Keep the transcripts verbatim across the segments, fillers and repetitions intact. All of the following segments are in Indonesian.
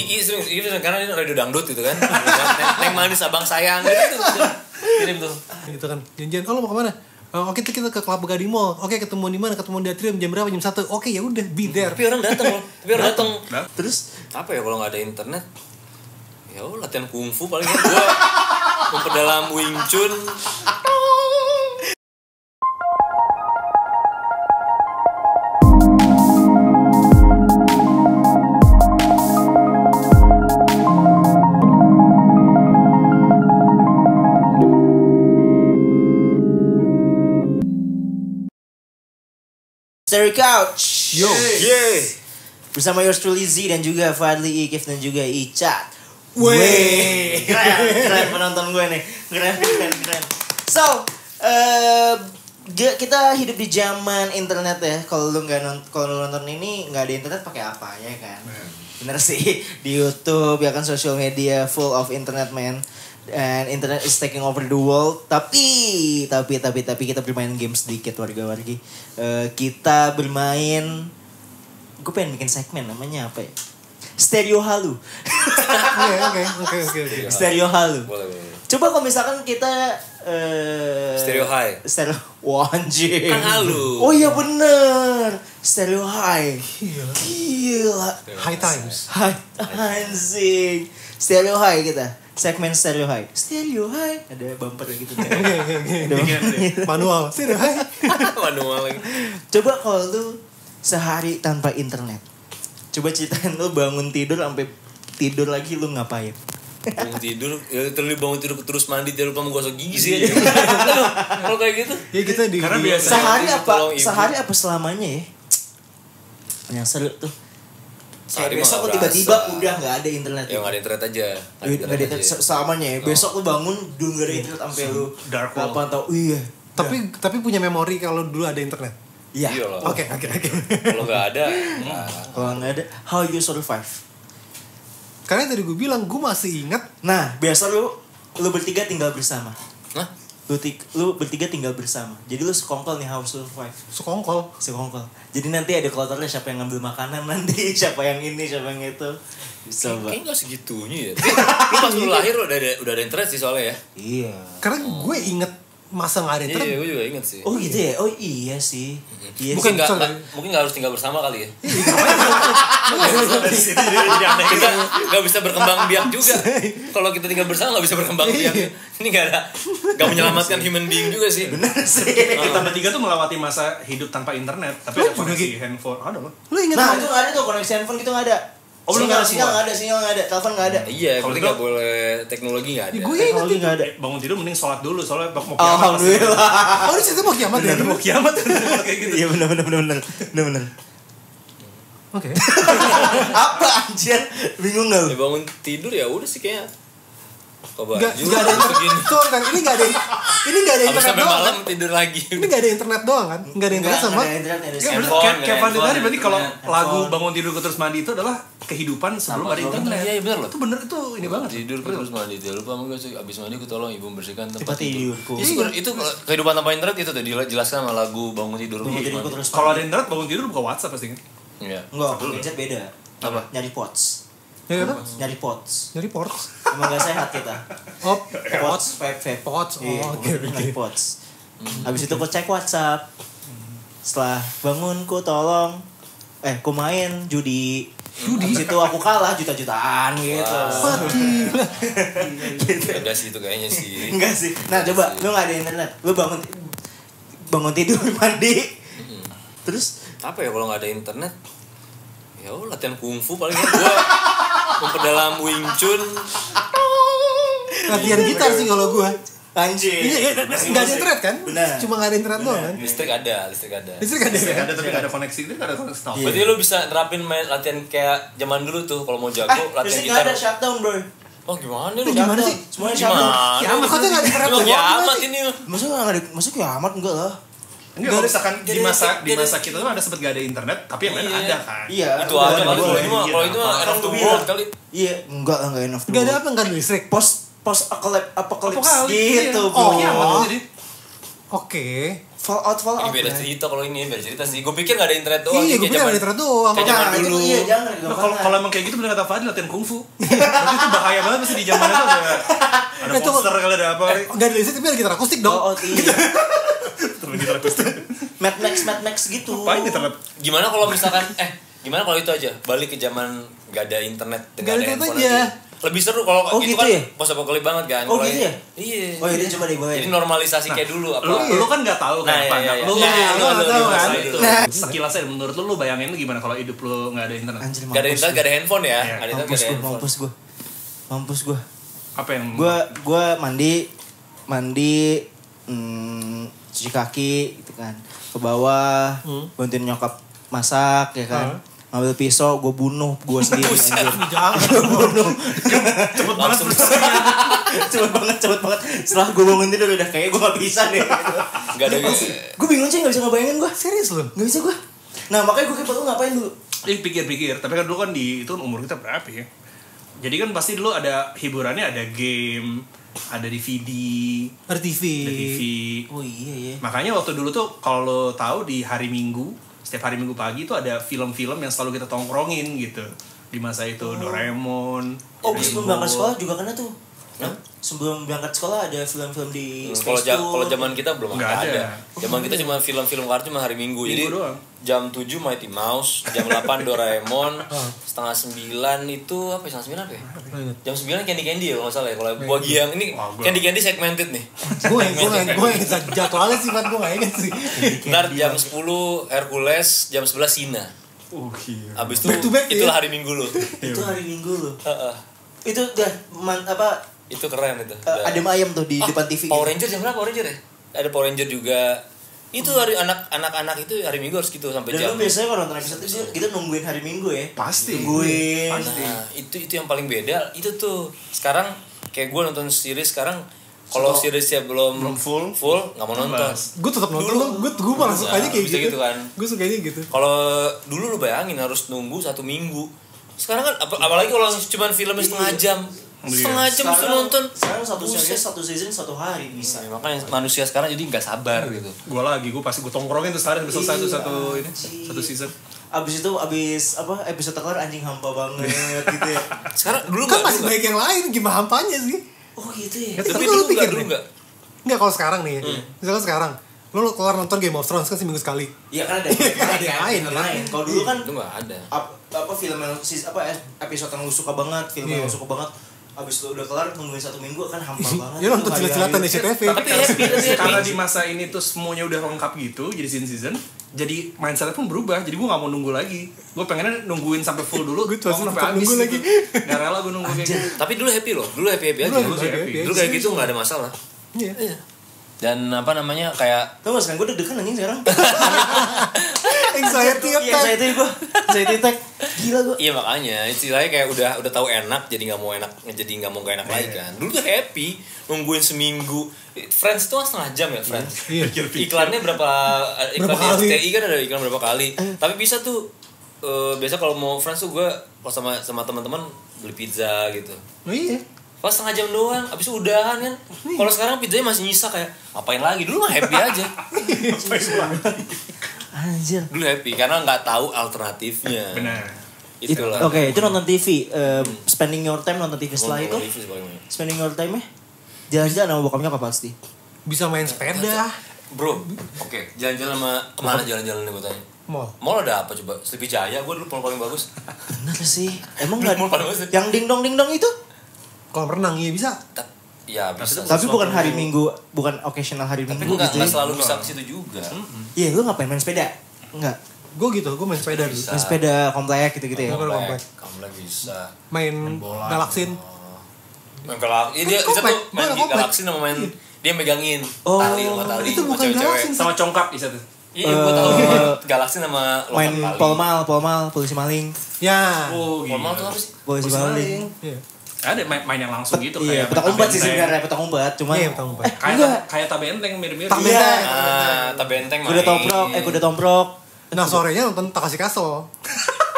Iya sering, iya sering karena ini radio dangdut gitu kan. Neng manis abang sayang gitu. Kirim tuh. Gitu kan. Janjian, "Oh, lo mau ke mana?" Oke, kita ke klub Gading Mall. Oke, ketemu di mana? Ketemu di atrium jam berapa? jam satu. Oke, ya udah, be there. Tapi orang datang loh. Tapi orang datang. Terus apa ya kalau enggak ada internet? Ya oh, latihan kungfu paling ya. Gua memperdalam Wing Chun. Story Couch. Yo. Yeah. Bersama yours truly Z dan juga Fadli Ikif dan juga Icat. Wey. Keren, keren penonton gue nih. Keren, keren, keren. So, uh, kita hidup di zaman internet ya. Kalau lu enggak nonton, kalau lu nonton ini enggak ada internet pakai apa ya kan? Man. Bener sih, di YouTube ya kan, social media full of internet man. And internet is taking over the world. Tapi, tapi, tapi, tapi kita bermain game sedikit warga-wargi. Uh, kita bermain, gue pengen bikin segmen namanya apa ya? Stereo halu. Oke, oke, oke. Stereo halu. Boleh, boleh. Coba kalau misalkan kita uh, stereo high. Stereo anjing. Kan halu. Oh iya bener. Stereo high. Gila. Gila. High times. High anjing. Stereo high kita. Segmen stereo high, stereo high, ada bumper gitu. Oke oke oke. Manual, stereo high, manual. Coba kalau lu sehari tanpa internet, coba ceritain lu bangun tidur sampai tidur lagi lu ngapain? Bangun tidur, ya terus bangun tidur terus mandi terus kamu gosok gigi sih aja. Kalau kayak gitu? Ya kita di. Karena biasa. Sehari apa? Sehari apa selamanya ya? Yang seru tuh. Kayak besok tuh tiba-tiba udah nggak ada internet. Ya nggak ada internet aja. Nggak ada internet samanya ya. Besok tuh bangun dulu nggak ada internet sampai lu delapan tau. Iya. Tapi tapi punya memori kalau dulu ada internet. Iya. Oke oke oke. Kalau nggak ada, kalau nggak ada, how you survive? Karena tadi gue bilang gue masih inget. Nah biasa lu lu bertiga tinggal bersama. Hah? Lu lu bertiga tinggal bersama. Jadi lu sekongkol nih how survive. Sekongkol, sekongkol. Jadi nanti ada kloternya siapa yang ngambil makanan nanti, siapa yang ini, siapa yang itu. Bisa banget. Kayaknya enggak segitunya ya. Lu pas lu lahir udah ada udah ada internet sih soalnya ya. Iya. Karena oh. gue inget masa enggak ada internet. Iya, gue juga inget sih. Oh gitu ya. Oh iya sih. Iya. Bukan enggak mungkin enggak harus tinggal bersama kali ya. Gak bisa berkembang biak juga. Kalau kita tinggal bersama gak bisa berkembang biak. Ini gak ada, gak menyelamatkan human being juga sih. Bener sih. Kita bertiga tuh melewati masa hidup tanpa internet. Tapi ada koneksi handphone. Ada loh. Nah itu gak ada tuh koneksi handphone gitu gak ada. Oh belum ada sinyal gak ada, sinyal gak ada, telepon gak ada. Iya kalau gak boleh, teknologi gak ada. Teknologi gak ada. Bangun tidur mending sholat dulu soalnya mau kiamat. Alhamdulillah. Oh ini cerita mau kiamat ya? Mau kiamat. Iya bener bener bener bener. Oke. Okay. Apa anjir? Bingung enggak? Ya bangun tidur ya udah sih kayaknya. Coba. Enggak ada begini. Tuh kan ini enggak ada. Ini enggak ada internet doang. Malam kan? Tidur lagi. Ini enggak ada internet doang kan? Enggak ada internet sama. Kapan tadi berarti kalau lagu bangun tidur terus mandi itu adalah kehidupan sebelum ada internet. Iya benar loh. Itu benar itu ini banget. Tidur terus mandi. Jangan lupa mungkin abis mandi aku tolong ibu membersihkan tempat tidur. Itu kehidupan tanpa internet itu tadi dijelaskan sama lagu bangun tidur. Kalau ada internet bangun tidur buka WhatsApp pasti kan. Iya. Enggak, gadget beda. Apa? Nyari pots. Ya kan? Nyari pots. Nyari pots. Emang enggak sehat kita. Oh, pots, vape, pots. Oh, oke, nyari pots. Habis itu ku cek WhatsApp. Setelah bangun ku tolong eh ku main judi. Judi. Habis itu aku kalah juta-jutaan gitu. Gila. Udah sih itu kayaknya sih. Enggak sih. Nah, coba lu enggak ada internet. Lu bangun bangun tidur mandi. Terus apa ya kalau nggak ada internet? Ya oh, latihan kungfu paling ya. Gue memperdalam Wing Chun. Latihan gitar sih kalau gue. Anjing. Iya, nggak ada internet kan? Benar. Cuma nggak ada internet doang kan? Listrik ada, listrik ada. Listrik ada, listrik ada tapi nggak ada koneksi itu, nggak ada koneksi. Berarti lo bisa nerapin main latihan kayak zaman dulu tuh kalau mau jago ah, latihan gitar. Listrik nggak ada shutdown bro. Oh gimana lu? Gimana sih? Semuanya shutdown. Kiamat kok nggak ada internet doang? Kiamat ini. Maksudnya nggak ada, maksudnya kiamat enggak lah. Enggak, misalkan di masa di masa kita tuh ada sempat gak ada internet, tapi yang lain ada kan. Iya. Itu aja kalau itu mah kalau itu mah end of the world kali. Iya, enggak enggak end of the world. Enggak ada apa enggak listrik. Post post apocalypse gitu. Oh, iya, jadi. Oke. Fallout, Fallout. Ini beda cerita kalau ini beda cerita sih. Gue pikir nggak ada internet doang. Iya, gue pikir ada internet doang. Kayak zaman dulu. Iya, jangan. Kalau kalau emang kayak gitu benar kata Fadli, latihan kungfu. Itu bahaya banget pasti di zaman itu. Ada monster kalau ada apa. Gak ada listrik tapi ada gitar akustik dong. Oh iya. Terus gitar akustik. Mad Max, Mad Max gitu. Apa ini terlep? Gimana kalau misalkan eh gimana kalau itu aja balik ke zaman nggak ada internet, nggak ada handphone aja. Lebih seru kalau oh, gitu, gitu kan ya? Post-apocalypse banget kan. Oh gitu ya? Iya. Oh iya, cuma di bawah. Jadi normalisasi nah, kayak dulu apa? Lu, lu kan enggak tahu kan. Nah, iya, iya. Lu enggak iya, iya, tahu kan. Nah, sekilasnya menurut lu lu bayangin lu gimana kalau hidup lu enggak ada internet? Enggak ada internet, enggak ada handphone ya. Enggak ada internet, enggak ada handphone. Mampus gua. Mampus gua. Apa yang gua gua mandi mandi mm, cuci kaki gitu kan. Ke bawah, hmm. bantuin nyokap masak ya kan. Hmm. Ngambil pisau, gue bunuh gue sendiri. Gue bunuh. Cepet banget. Cepet banget, cepet banget. Setelah gue bangun tidur udah kayaknya gue gak bisa deh. Gak ada gitu. Gue bingung sih, gak bisa ngebayangin gue. Serius loh, gak bisa gue. Nah makanya gue kepo tuh ngapain dulu. Eh pikir-pikir, tapi kan dulu kan di itu umur kita berapa ya. Jadi kan pasti dulu ada hiburannya, ada game, ada D V D, ada T V. Ada T V. Oh iya iya. Makanya waktu dulu tuh kalau lo tahu di hari Minggu, setiap hari Minggu pagi itu ada film-film yang selalu kita tongkrongin gitu di masa itu. Oh. Doraemon. Oh, sebelum berangkat sekolah juga kena tuh. Hah? Sebelum berangkat sekolah ada film-film di sekolah. Kalau zaman kita belum ada. ada. Zaman oh, kita iya. cuma film-film kartun hari Minggu. Minggu Jadi doang. jam tujuh Mighty Mouse, jam delapan Doraemon, setengah sembilan itu apa ya? Setengah sembilan apa ya? jam sembilan Candy Candy ya kalau nggak salah ya. Kalau buat Giang ini Wah, Candy Candy segmented nih. Gue yang gue yang jadwalnya sih buat gue inget sih. Ntar jam sepuluh Hercules, jam sebelas Sina. Oh iya. Abis itu itulah hari Minggu lo. Itu hari Minggu lo. Heeh. Itu udah man, apa itu keren itu. Uh, adem ayam tuh di oh, depan T V. Power Rangers gitu. Jam berapa Power Ranger ya? Ada Power Ranger juga. Itu hari anak-anak-anak itu hari Minggu harus gitu sampai jam. Dan lu biasanya kalau nonton episode itu kita nungguin hari Minggu ya. Pasti. Nungguin. Pasti. Nah, itu itu yang paling beda itu tuh. Sekarang kayak gue nonton series sekarang kalau so, seriesnya belum, belum full, full nggak mau nonton. Gue tetap nonton. Gue gue malah sukanya kayak gitu. gitu kan. Gue sukanya gitu. Kalau dulu lu bayangin harus nunggu satu minggu. Sekarang kan ap- apalagi kalau cuma film setengah jam. Setengah jam bisa nonton. Sekarang satu season satu season satu hari bisa. Hmm, makanya manusia sekarang jadi nggak sabar gitu. Gua lagi, gua pasti gua tongkrongin terus hari besok satu satu ini satu season. Abis itu abis apa episode terakhir anjing hampa banget gitu ya. Sekarang dulu kan masih banyak yang lain, gimana hampanya sih? Oh gitu ya. Tapi lu pikir dulu nggak? Nggak kalau sekarang nih. Hmm. Misalkan sekarang lu keluar nonton Game of Thrones kan seminggu sekali. Iya kan ada. Ada yang lain. Kalau dulu kan nggak ada. Apa film yang apa episode yang lu suka banget, film yang lu suka banget. Abis itu udah kelar nungguin satu minggu kan hampa banget. Ya nonton jelas-jelasan di C T V. Karena di masa ini tuh semuanya udah lengkap gitu, jadi season-season. Jadi mindset pun berubah. Jadi gue nggak mau nunggu lagi. Gue pengennya nungguin sampai full dulu. Gue tuh sampai habis. Nunggu lagi. Gak rela gue nunggu kayak gitu. Tapi dulu happy loh. Dulu happy happy aja. Dulu kayak gitu nggak ada masalah. Iya. Dan apa namanya kayak tau gak sekarang gue deg-degan anjing sekarang. Anxiety attack. Anxiety gue. Anxiety attack. Gila gue. Iya makanya istilahnya kayak udah udah tahu enak jadi nggak mau enak jadi nggak mau gak enak lagi kan. Dulu tuh happy nungguin seminggu. Friends tuh setengah jam ya Friends. Iklannya berapa? Iklan R C T I kan ada iklan berapa kali. Tapi bisa tuh uh, biasa kalau mau Friends tuh gue kalau sama sama teman-teman beli pizza gitu. Oh iya. Pas setengah jam doang, abis udahan kan. Kalau sekarang pizzanya masih nyisa kayak, ngapain lagi? Dulu mah happy aja. Anjir. Dulu happy karena nggak tahu alternatifnya. Benar. Itulah. Oke, okay, itu nonton T V. Um, spending your time nonton T V setelah itu. Spending your time ya? Jalan-jalan sama bokapnya apa pasti? Bisa main sepeda. Bro, oke. Okay. Jalan-jalan sama kemana jalan-jalan nih gue tanya? Mall. Mall ada apa coba? Sleepy Jaya, gue dulu mall paling bagus. Benar sih. Emang nggak? Yang ding-dong-ding-dong itu? Kalau renang iya bisa. Ya bisa. Tapi bukan hari Minggu, bukan occasional hari Minggu gitu. Tapi enggak selalu bisa ke situ juga. Iya, lu ngapain main sepeda? Enggak. Gue gitu, gue main sepeda dulu. Main sepeda komplek gitu-gitu ya. Komplek. Komplek bisa. Main galaksin. Main galak. Ini dia itu main galaksin sama main dia megangin tali sama tali. Itu bukan galaksin sama congkak di situ. Iya, gue tahu galaksin sama main polmal, polmal, polisi maling. Ya. Polmal tuh apa sih? Polisi maling. Iya. Ada main, main yang langsung Pet, gitu iya, kayak petak umpat sih sebenarnya petak umpat cuma iya, petak umpat eh, kayak kayak tabenteng mirip-mirip tabenteng ah tabenteng main kuda tomprok eh kuda tomprok nah sorenya nonton Takashi Castle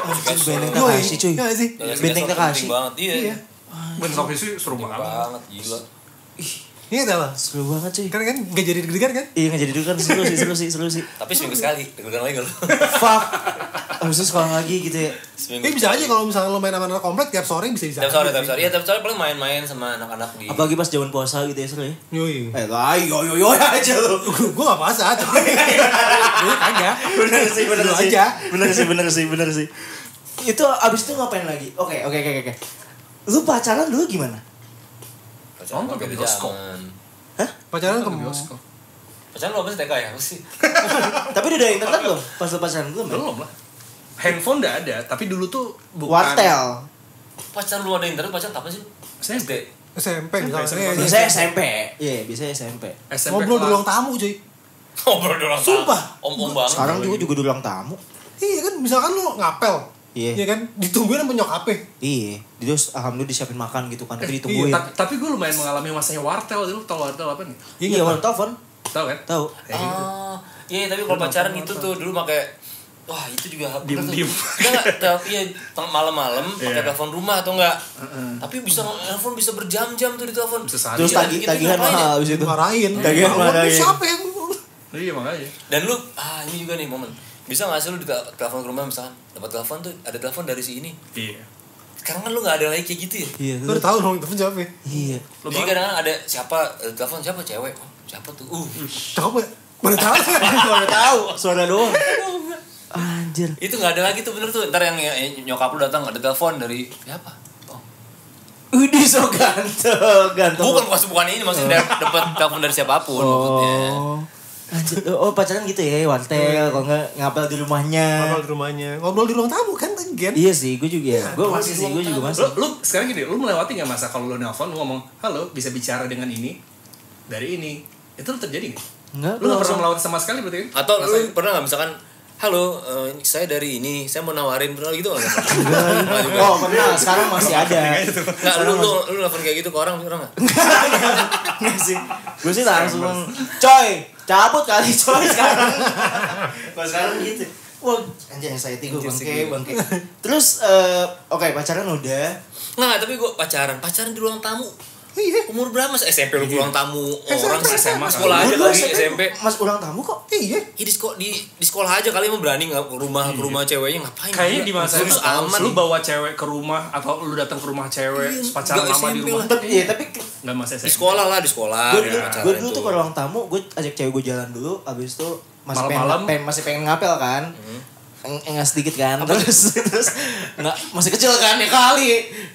benteng Takashi cuy enggak sih benteng Takashi banget iya benteng Takashi seru banget gila ih Iya dah lah. Seru banget cuy. Karena kan gak jadi deg-degan kan? Iya gak jadi deg-degan. Seru sih, seru sih, seru sih. Tapi seminggu sekali. Deg-degan lagi gak lu? Fuck. Abis itu sekolah lagi gitu ya. Seminggu eh, bisa sekali. Aja kalau misalnya lo main sama anak komplek tiap sore bisa bisa. Tiap sore, tiap sore. Iya tiap sore paling main-main sama anak-anak di. Apalagi pas jaman puasa gitu ya seru ya. Yo yo. Eh lah yo yo yo aja lo. Gue gak puasa. Bener aja. Bener sih, bener sih. Bener sih, bener sih, bener sih. Itu abis itu ngapain lagi? Oke, oke, oke, oke. Lu pacaran dulu gimana? Pacaran ke bioskop. Hah? Pacaran ke bioskop. Pacaran lu apa sih T K ya? Sih. Tapi udah ada internet belum? Pas pacaran gue belum lah. Handphone udah ada, tapi dulu tuh bukan wartel. Pacaran lu ada internet, pacaran apa sih? S M P. S M P. Biasanya S M P. Iya, biasanya S M P. Ngobrol di ruang tamu, cuy. Ngobrol di ruang tamu. Sumpah. Om-om banget. Sekarang juga juga di ruang tamu. Iya kan, misalkan lu ngapel. Iya. Iya kan, ditungguin sama nyokap. Iya. Terus alhamdulillah disiapin makan gitu kan, tapi ditungguin. Iya, ta- tapi gue lumayan mengalami masanya wartel, lu tau wartel apa nih? Iya, wartel telepon. Tahu kan? Tahu. Ya, gitu. Oh, iya, tapi kalau pacaran itu tuh dulu pakai wah, itu juga diem-diem. Enggak, tapi ya malam-malam pakai telepon rumah atau enggak? Uh-uh. Tapi bisa telepon bisa berjam-jam tuh di telepon. Terus tagihan mahal habis itu. Marahin. Tagihan marahin. Siapa yang iya, makanya. Dan lu ah, ini juga nih momen. Bisa nggak sih lu telepon ke rumah misalkan dapat telepon tuh ada telepon dari si ini. Iya. Sekarang kan lu nggak ada lagi kayak gitu ya. Iya. Lu udah tahu dong telepon siapa. Ya? Iya. Jadi kadang-kadang ada siapa telepon siapa cewek oh, siapa tuh. Uh. Coba. Mana tahu? Mana tahu? Suara doang. Anjir. Itu nggak ada lagi tuh bener tuh. Ntar yang nyokap lu datang ada telepon dari siapa? Udah so ganteng, ganteng. Bukan pas bukan ini maksudnya dapat telepon dari siapapun maksudnya. Oh pacaran gitu ya, wartel, kalau nggak ngapel di rumahnya. Ngapel di rumahnya, ngobrol di ruang tamu kan, kan? Iya sih, gue juga. Ya, gue masih sih, gue juga masih. Lu, lu sekarang gini, lu melewati nggak masa kalau lu nelfon, lu ngomong, halo, bisa bicara dengan ini, dari ini, itu lu terjadi nggak? Nggak. Lu nggak pernah melewati sama sekali berarti? Atau masa lu pernah nggak misalkan, halo, uh, saya dari ini, saya mau nawarin pernah gitu nggak? Oh pernah, sekarang masih ada. Nggak, lu lu lu nelfon kayak gitu ke orang, pernah nggak? Nggak sih, gue sih langsung, coy. Cabut kali coy sekarang. Pas sekarang gitu. Wah, anjir anxiety gue bangke, bangke. Terus uh, oke okay, pacaran udah. Nah, tapi gue pacaran, pacaran di ruang tamu. Iya. Umur berapa Mas? S M P lu ruang tamu. Orang S M A sekolah aja kali S M P. Mas ruang tamu kok? Iya. Di di di sekolah aja kali emang berani enggak ke rumah ke rumah ceweknya ngapain? Kayaknya di masa itu aman lu bawa cewek ke rumah atau lu datang ke rumah cewek pacaran lama di rumah. Iya, tapi nggak masa S M P. Di sekolah lah, di sekolah. Gue dulu, ya, gue dulu tuh ke ruang tamu, gue ajak cewek gue jalan dulu, abis itu masih malam-malam. pengen masih pengen ngapel kan, mm-hmm. enggak sedikit kan, apa terus itu? terus nggak masih kecil kan ya kali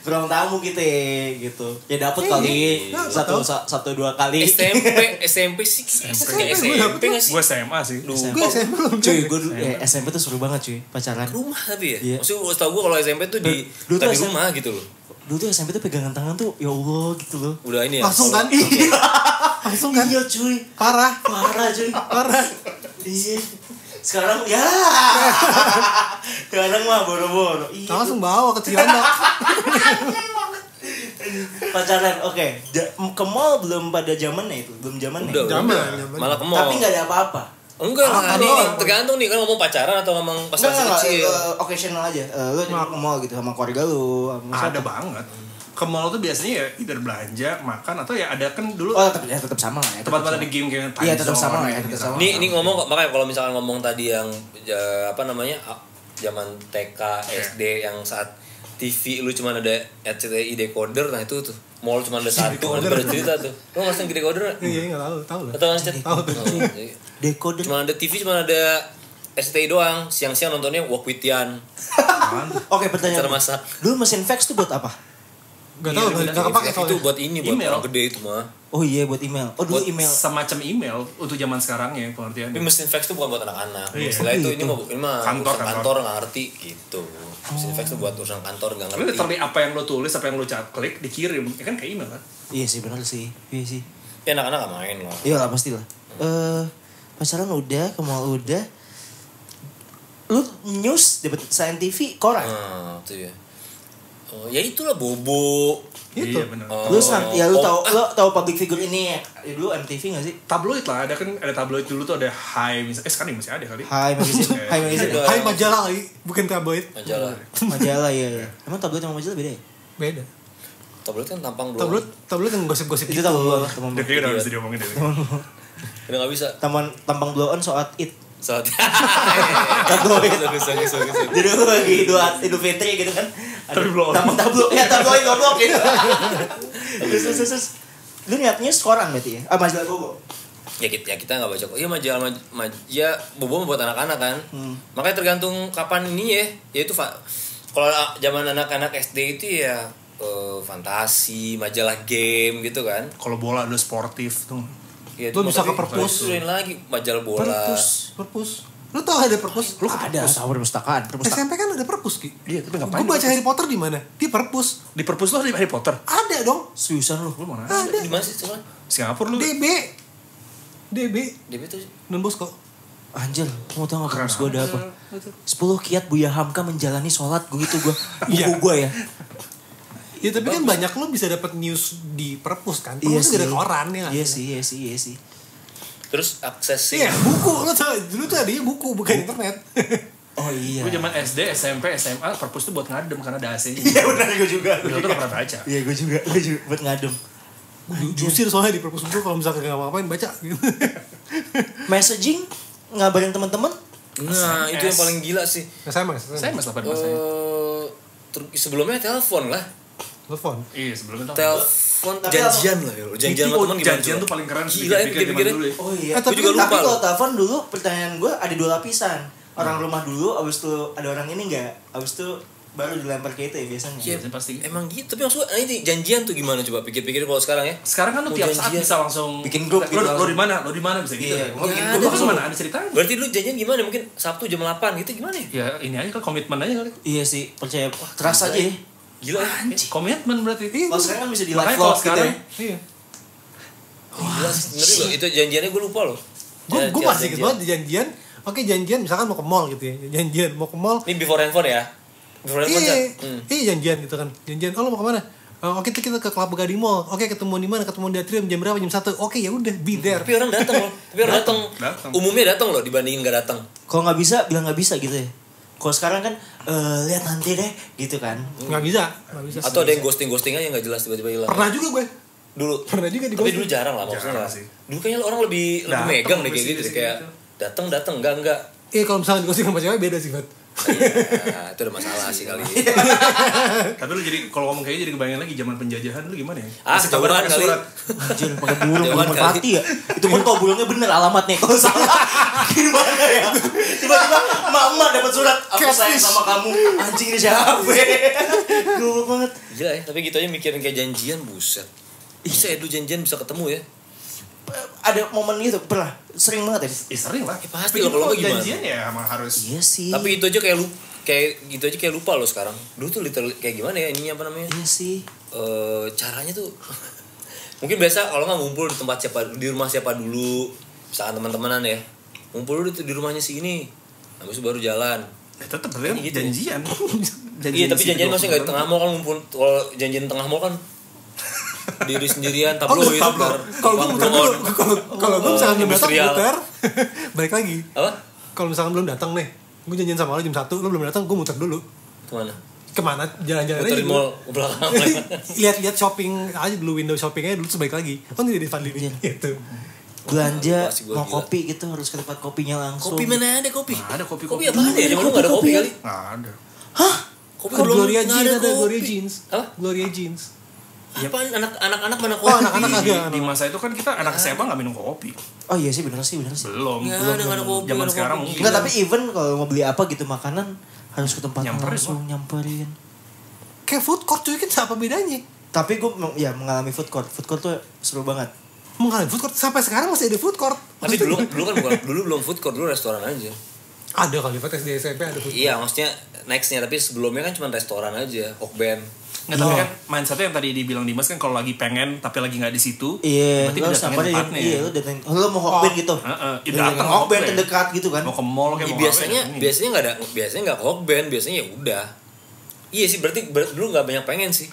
ke ruang tamu gitu ya, gitu ya dapet kali nah, satu betul. satu dua kali. SMP SMP sih SMP SMP nggak sih? Gue S M A sih. Gue S M A cuy, gue S M P tuh seru banget cuy pacaran. Ke rumah tapi ya, maksud tau gue kalau S M P tuh di di rumah gitu loh. Dulu tuh S M P tuh pegangan tangan tuh, ya Allah gitu loh. Udah ini ya? Langsung kan? Iya. Langsung kan? Iya cuy. Parah. Parah cuy. Parah. Iya. Sekarang ya. Sekarang mah boro-boro. Iya. Langsung bawa ke Cilandak. Pacaran, oke. Okay. Ja- ke mall belum pada zamannya itu. Belum zamannya. Udah, zaman. Malah ke mall. Tapi gak ada apa-apa. Enggak lah, ini tergantung nih kan ngomong pacaran atau ngomong pas masih kecil. Uh, occasional aja. Uh, lu ke mall gitu sama keluarga lu. Sama ada siapa? Banget. Ke mall tuh biasanya ya either belanja, makan atau ya ada kan dulu. Oh, tetap ya tetap sama lah ya. Tempat-tempat di game-game Iya, tetap sama ya, tetap sama. Ini ini ngomong makanya kalau misalkan ngomong tadi yang ya, apa namanya? Zaman T K, S D yeah. yang saat T V lu cuma ada R C T I decoder, nah itu tuh mall cuma ada satu, ada cerita tuh. Lu ngasih decoder? Iya, enggak tahu, tahu lah. Atau ngasih tahu decoder. Cuma ada T V, cuma ada R C T I doang. Siang-siang nontonnya Wakwitian. Oke, pertanyaan. Cara masak. Dulu mesin fax tuh buat apa? Enggak tahu, enggak kepake soalnya. Itu buat ini, buat orang gede itu mah. Oh iya, buat email. Oh, dulu email. Semacam email untuk zaman sekarang ya, pengertian. Tapi mesin fax tuh bukan buat anak-anak. Setelah itu ini mah kantor-kantor enggak ngerti gitu. Mesin fax tuh buat urusan kantor enggak ngerti. Tapi apa yang lo tulis, apa yang lo cat klik dikirim, ya kan kayak email kan? Iya sih benar sih, iya sih. Ya anak-anak gak main lah. Iya lah pastilah. Eh pacaran udah, ke mall udah. Lu news dapat Sain T V, koran. Nah, itu ya. Oh, ya itulah Bobo. Gitu. Iya benar. Oh. Lu sang, ya lu tahu lu tahu public figure ini ya. Dulu M T V enggak sih? Tabloid lah, ada kan ada tabloid dulu tuh ada Hai misalnya. Eh sekarang masih ada kali. Hai magazine. Hai magazine. Hai majalah kali, bukan tabloid. Majalah. Majalah ya. Emang tabloid sama majalah beda ya? Beda. Tabloid kan tampang doang. Tabloid, tabloid yang gosip-gosip itu gitu. Tabloid, tampang doang. Udah gak bisa diomongin deh. Udah gak bisa. Tampang, tampang blow on soal it. Soal it. Tabloid. Jadi aku lagi Idul Fitri gitu kan. Tapi blow on. Tampang tabloid. Ya tabloid goblok gitu. Terus, terus, terus. Lu niatnya skoran berarti ya? Ah, majalah Bobo. Ya kita, ya kita gak baca. Iya majalah, majalah. Ya Bobo buat anak-anak kan. Hmm. Makanya tergantung kapan ini ya. Ya itu Pak. Kalau zaman anak-anak S D itu ya. Uh, fantasi, majalah game gitu kan. Kalau bola udah sportif tuh. Ya, lu bisa ke perpus lagi, majalah bola. Perpus, perpus. Lu tau ada perpus? Lu ada. Sama perpustakaan. Perpustakaan. S M P kan ada perpus ki. Iya, tapi ngapain? Gua baca Harry Potter di mana? Di perpus. Di perpus lu ada Harry Potter. Ada dong. Seriusan lu? Lu mana? Ada. Di mana sih cuman? Singapura lu. D B. D B. D B tuh Non Bosco. Anjir, mau tau gak kamus gue ada apa? sepuluh kiat Buya Hamka menjalani sholat gue itu gue. Buku gue ya. Ya tapi bagus. Kan banyak lo bisa dapat news di perpus kan. Iya sih. Ada koran ya. Iya sih, iya sih, iya sih. Terus aksesnya. Iya, buku lo tuh dulu tuh adanya buku bukan oh. Internet. Oh iya. Gue zaman S D, S M P, S M A perpus tuh buat ngadem karena ada A C-nya. Iya benar gue juga. Gue tuh pernah baca. Iya gue juga, gue juga buat ngadem. Jusir soalnya di perpus gue kalau misalnya nggak ngapain baca. Messaging ngabarin teman-teman. Nah S M S. Itu yang paling gila sih. S M S. S M S lah pada masanya. Sebelumnya telepon lah. Telepon. Iya, sebelumnya telepon. Janjian lah ya. Janjian sama teman gimana? Janjian tuh paling keren sih. Gila, pikir-pikir dulu. Oh iya. Tapi kalau telepon dulu pertanyaan gue ada dua lapisan. Orang rumah dulu abis itu ada orang ini enggak? Abis itu baru dilempar ke itu ya biasanya. Iya, pasti. Emang gitu. Tapi maksud gue ini janjian tuh gimana coba pikir-pikir kalau sekarang ya. Sekarang kan lu tiap saat bisa langsung bikin grup. Lo di mana? Lo di mana bisa gitu. Mau bikin grup langsung mana? Ada ceritanya. Berarti lu janjian gimana? Mungkin Sabtu jam delapan gitu gimana ya? Ya, ini aja kan komitmen aja kali. Iya sih, percaya. Terasa aja. Gila anjir. Komitmen berarti. Kalau sekarang kan bisa di live vlog gitu ya. Iya. Wah, ngeri loh. Itu janjiannya gue lupa loh. Gue gue masih inget banget janjian. Oke janjian misalkan mau ke mall gitu ya. Janjian mau ke mall. Ini before handphone ya. Before handphone chat. Iya janjian gitu kan. Janjian oh lo mau kemana? Oke kita kita ke klub Gading Mall. Oke ketemuan di mana? Ketemuan di atrium jam berapa? Jam satu. Oke ya udah be there. Tapi orang datang loh. Tapi orang datang. Umumnya datang loh dibandingin nggak datang. Kalau nggak bisa bilang nggak bisa gitu ya. Kalau sekarang kan uh, lihat nanti deh gitu kan. Nggak bisa, nggak bisa. Atau ada yang ghosting-ghosting aja yang nggak jelas tiba-tiba hilang. Pernah juga gue. Dulu. Pernah juga di ghosting. Tapi dulu jarang lah maksudnya. Dulu kayaknya orang lebih lebih megang deh kayak gitu deh kayak datang datang enggak enggak. Iya kalau misalnya di ghosting sama cewek beda sih, Bud. Iya, itu ada masalah sih kali. Tapi lu jadi kalau ngomong kayaknya jadi kebayangin lagi zaman penjajahan lu gimana ya? Ah, kabar kali. Anjir, pakai burung belum mati ya. Itu pun kalau burungnya bener alamatnya. Kalau salah gimana ya? Tiba-tiba mama dapat surat, aku sayang sama kamu. Anjing ini siapa? Goblok banget. Gila ya, tapi gitu aja mikirin kayak janjian buset. Bisa ya, dulu janjian bisa ketemu ya. Ada momen gitu pernah sering banget ya? Eh, sering lah. Eh, pasti loh kalau gimana? Janjian ya emang harus. Iya sih. Tapi itu aja kayak lu kayak gitu aja kayak lupa lo sekarang. Dulu tuh literally kayak gimana ya ininya apa namanya? Iya sih. Uh, caranya tuh mungkin biasa kalau nggak ngumpul di tempat siapa di rumah siapa dulu, misalkan teman-temanan ya. Ngumpul dulu di rumahnya si ini. Habis itu baru jalan. Ya tetap berarti gitu. Janjian. Iya, tapi janjian masih enggak di tengah mall kan ngumpul kalau janjian tengah mall kan diri sendirian tablo oh, itu kalau gue muter dulu kalau kalau gue misalkan belum datang muter balik lagi apa kalau misalkan belum datang nih gue janjian sama lo jam satu lo belum datang gue muter dulu kemana kemana jalan-jalan aja dulu lihat-lihat shopping aja dulu window shoppingnya dulu sebaik lagi kan jadi Fadli gitu belanja mau kopi gitu harus ke tempat kopinya langsung kopi mana ada kopi ada kopi kopi apa ada lu nggak ada kopi kali nggak ada hah kopi Gloria Jeans ada Gloria Jeans apa Gloria Jeans apaan anak-anak mana kopi? Oh, anak-anak di, di masa itu kan kita anak S M A nggak minum kopi. Oh iya sih benar sih benar sih. Belum. Ya, belum. Ada kopi, zaman sekarang mungkin. Enggak tapi even kalau mau beli apa gitu makanan harus ke tempat nyamperin, langsung apa? Nyamperin. Kayak food court tuh kan apa bedanya? Tapi gue ya mengalami food court. Food court tuh seru banget. Mengalami food court sampai sekarang masih ada food court. Tapi dulu dulu kan bukan dulu belum food court dulu restoran aja. Ada kali pas di S M P ada food court. Iya maksudnya nextnya tapi sebelumnya kan cuma restoran aja. Hokben. Nggak tapi oh. Kan mindsetnya yang tadi dibilang Dimas kan kalau lagi pengen tapi lagi nggak di situ, yeah, berarti udah pengen tempatnya. Iya, lo datang, lo mau Hokben oh. Gitu, uh, uh, datang Hokben terdekat gitu kan? Mau ke mall kayak mau biasanya, apa, biasanya nggak ada, biasanya nggak Hokben, biasanya ya udah. Iya sih, berarti dulu nggak banyak pengen sih.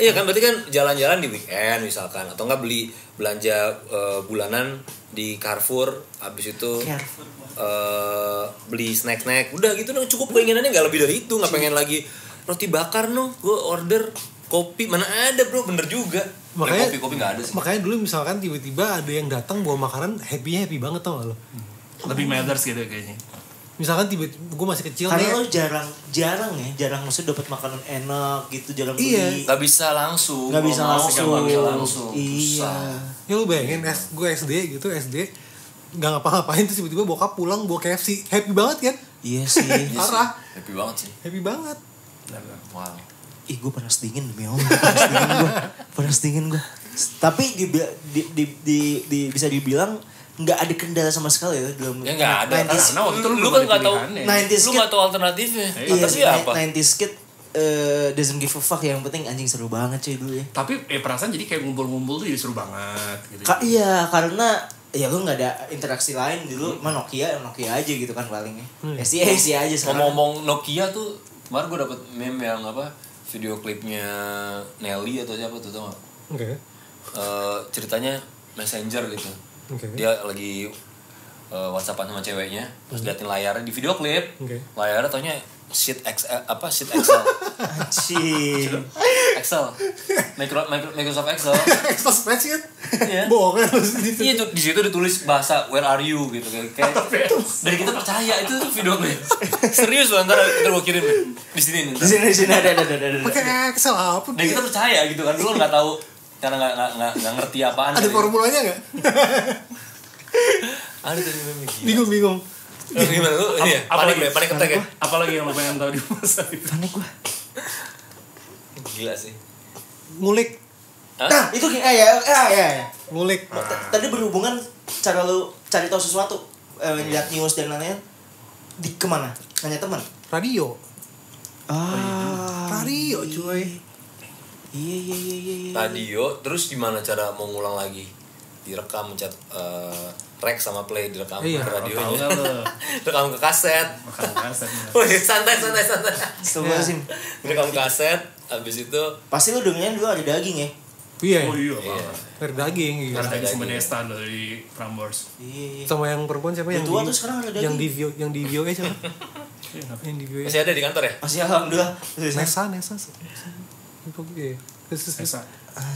Iya kan, berarti kan jalan-jalan di weekend misalkan, atau nggak beli belanja uh, bulanan di Carrefour, abis itu. Carrefour. Uh, beli snack-snack, udah gitu, nah, cukup keinginannya nggak lebih dari itu, nggak pengen lagi. Roti bakar no, gue order Kopi mana ada bro, bener juga. Makanya kopi kopi nggak ada sih. Makanya dulu misalkan tiba-tiba ada yang datang bawa makanan, happy happy banget tau gak lo. Lebih matters gitu kayaknya. Misalkan tiba-tiba gue masih kecil karena lo jarang jarang ya jarang maksud dapat makanan enak gitu, jarang beli. Iya. Gak bisa langsung. Gak bisa langsung. Gak bisa langsung. Iya. Ya lu bayangin es gue S D gitu S D nggak ngapa-ngapain tuh tiba-tiba bokap pulang bawa K F C, happy banget kan? Iya sih. Parah. Happy banget sih. Happy banget. Wow. Ih gue panas dingin demi Allah, panas dingin gue, panas dingin gue. Tapi di, di, di, di, di, bisa dibilang nggak ada kendala sama sekali ya dalam. Ya nggak ada. Karena waktu itu lu kan nggak tahu, lu nggak tahu alternatifnya. Iya. nineties kid uh, doesn't give a fuck, yang penting anjing seru banget cuy dulu ya. Tapi eh, perasaan jadi kayak ngumpul-ngumpul tuh jadi seru banget. Gitu. Ka- iya karena ya lu nggak ada interaksi lain dulu, mah Nokia, Nokia aja gitu kan palingnya. S I S I aja. Ngomong-ngomong Nokia tuh, kemarin gue dapet meme yang apa? Video klipnya Nelly atau siapa tuh tau gak? Oke. Okay. Uh, ceritanya messenger gitu. Okay. Dia lagi uh, WhatsAppan sama ceweknya, mm. terus liatin layarnya di video klip. Okay. Layarnya taunya sheet Excel apa sheet Excel. Anjir. Excel. Micro, micro, Microsoft Excel. Excel spreadsheet. Iya. Bohong kan gitu. Iya, di situ ditulis bahasa where are you gitu kayak. Dari kita percaya itu tuh video klip. Serius loh, ntar gua kirim di sini. Di sini di sini ada ada ada. Pakai Excel apa? Dan kita percaya gitu kan, lu enggak tahu karena enggak enggak enggak ngerti apaan. Ada formulanya enggak? Ada tadi memang bingung-bingung. Gimana lu? Iya, panik ya, panik ketek ya. Apalagi yang lu pengen tahu di masa itu. Panik gua. Gila sih. Ngulik. Hah? Nah, itu kayak ah, ya, ah, ya, ya. Ngulik. Tadi berhubungan cara lu cari tahu sesuatu, eh, lihat news dan lain-lain. Di kemana? Nanya teman. Radio. Ah, radio cuy. Iya, iya, iya, iya. Radio, terus gimana cara mau ngulang lagi? Direkam, mencat uh, rek sama play, direkam iya, ke radionya, direkam ke kaset. Oh ya, santai santai santai. Semuanya sih. Direkam kaset, habis itu. Pasti lu dengerin dulu ada daging ya. Iya. Oh iya. Ada daging. Ada daging semendestan dari Prambors. Iya. Sama yang perempuan siapa yang tua tuh sekarang ada daging. Yang di view, yang di view aja. Yang di view. Masih ada di kantor ya? Masih alhamdulillah. Nessa Nessa. Nessa.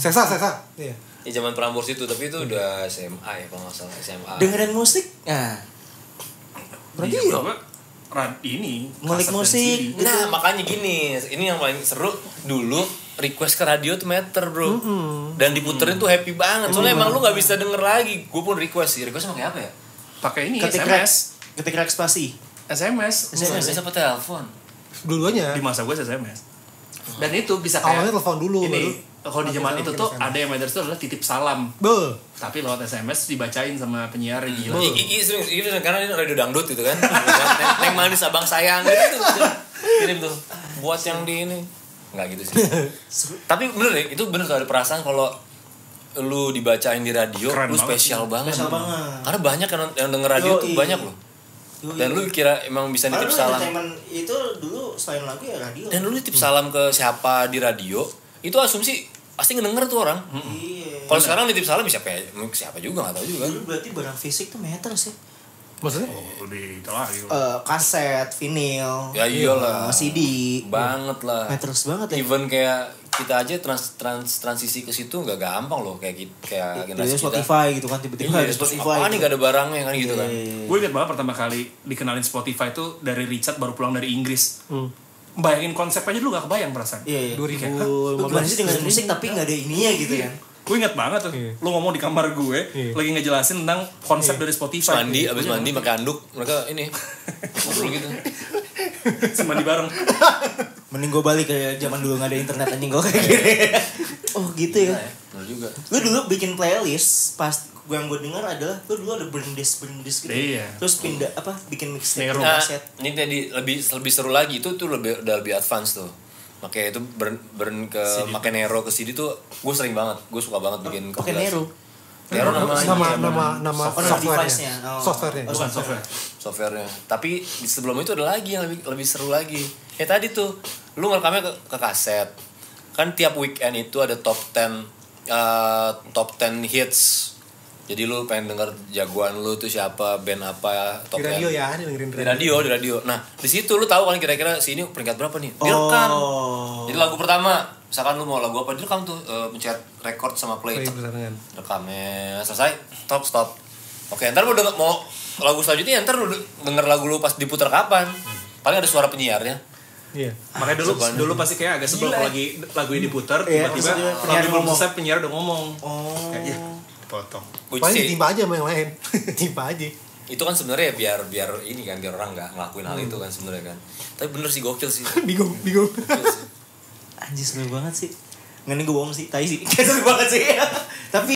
Sesa, sesa. Iya. Ya zaman Prambors itu, tapi itu udah S M A ya kalau enggak salah S M A. Dengerin musik? Nah. Berarti ya, rad ini ngulik musik. Nah, makanya gini, ini yang paling seru dulu request ke radio tuh meter, bro. Mm-hmm. Dan diputerin mm-hmm. tuh happy banget. Soalnya mm-hmm. emang lu enggak bisa denger lagi. Gue pun request sih. Request pakai apa ya? Pakai ini ketik S M S. Ketik ekspasi. S M S. S M S apa telepon? Dulunya. Di masa gue S M S. Dan itu bisa kayak awalnya telepon dulu ini. Kalau di zaman itu tuh S M S. Ada yang matters itu adalah titip salam. Be. Tapi lewat S M S dibacain sama penyiar gitu. Iya, sering karena ini radio dangdut gitu kan. Neng manis abang sayang gitu. Kirim tuh buat yang di ini. Enggak gitu sih. Tapi bener deh, itu bener tuh ada perasaan kalau lu dibacain di radio, keren lu spesial banget. Spesial banget. banget. Karena banyak yang, yang denger radio Yoi. Tuh banyak loh. Yoi. Dan lu kira emang bisa nitip salam. Itu dulu selain lagu ya radio. Dan lu nitip salam ke siapa di radio? Itu asumsi pasti ngedenger tuh orang. Iya. Kalau sekarang nitip salam siapa siapa juga nggak tahu juga. Dulu berarti barang fisik tuh meter sih. Maksudnya? Oh, di telah. Uh, kaset, vinil. Ya iyalah. C D. Banget lah. Meters banget ya. Even kayak kita aja trans, trans transisi ke situ nggak gampang loh kayak kayak generasi kita. Spotify gitu kan tiba-tiba. Iya, Spotify. Apa nih nggak ada barangnya kan gitu kan. Gue ingat banget pertama kali dikenalin Spotify tuh dari Richard baru pulang dari Inggris. Bayangin konsep aja dulu gak kebayang perasaan. Iya, iya. dua ribu lima belas sih dengan musik tapi gak ada ininya gitu ya. Gue inget banget tuh, lo ngomong di kamar gue, lagi ngejelasin tentang konsep dari Spotify. Mandi, abis mandi pakai anduk, mereka ini ngobrol gitu. Mandi bareng. Mending gue balik ke zaman dulu gak ada internet anjing gue kayak gini. Oh gitu ya. Bener juga. Gue dulu bikin playlist pas gue yang gue dengar adalah tuh dulu ada berndes berndes gitu, iya. Terus pindah apa bikin mixtape kaset. Nah, ini tadi lebih lebih seru lagi itu tuh lebih udah lebih advance tuh, makanya itu burn burn ke pakai Nero ke C D tuh gue sering banget, gue suka banget bikin pakai Nero. Nero nama nama nama, nama softwarenya, oh, softwarenya, bukan software, softwarenya. Tapi sebelum itu ada lagi yang lebih lebih seru lagi. Ya tadi tuh lu ngerekamnya ke, ke kaset, kan tiap weekend itu ada top ten uh, top ten hits. Jadi lu pengen denger jagoan lu tuh siapa, band apa, top di radio band. Ya, dengerin radio. Di radio, di radio. Nah, di situ lu tahu kan kira-kira si ini peringkat berapa nih. Direkam. Oh. Jadi lagu pertama misalkan lu mau lagu apa, direkam tuh, uh, mencet record sama play, play rekamnya, selesai, stop, stop. Oke, ntar mau denger, mau lagu selanjutnya, ntar lu denger lagu lu pas diputar kapan, paling ada suara penyiarnya. Iya. Makanya dulu Seban. dulu pasti kayak agak sebel kalau lagi lagu diputar tiba-tiba yeah, penyiar belum selesai penyiar udah ngomong. Oh. Kayak, ya, potong. Paling timpa aja sama yang lain. Timpa aja. Itu kan sebenarnya biar biar ini kan biar orang enggak ngelakuin hal hmm. itu kan sebenarnya kan. Tapi bener sih gokil sih. bingung, bingung. Anjir seru banget sih. Ngening gue bohong sih, tai sih. Seru banget sih. Tapi